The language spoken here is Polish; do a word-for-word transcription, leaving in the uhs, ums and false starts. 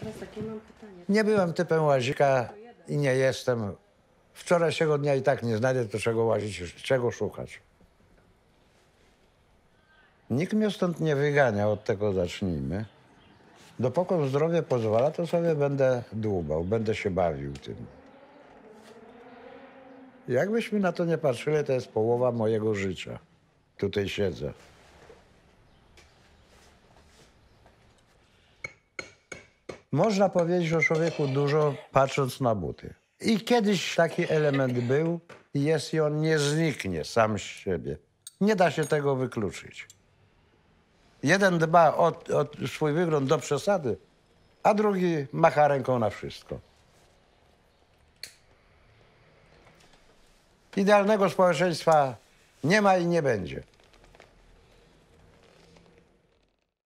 Teraz takie mam pytanie. Nie byłem typem łazika i nie jestem. Wczorajszego dnia i tak nie znajdę, do czego łazić, czego szukać. Nikt mnie stąd nie wygania, od tego zacznijmy. Dopokąd zdrowie pozwala, to sobie będę dłubał, będę się bawił tym. Jakbyśmy na to nie patrzyli, to jest połowa mojego życia. Tutaj siedzę. Można powiedzieć o człowieku dużo, patrząc na buty. I kiedyś taki element był i jest i on nie zniknie sam z siebie. Nie da się tego wykluczyć. Jeden dba o, o swój wygląd do przesady, a drugi macha ręką na wszystko. Idealnego społeczeństwa nie ma i nie będzie.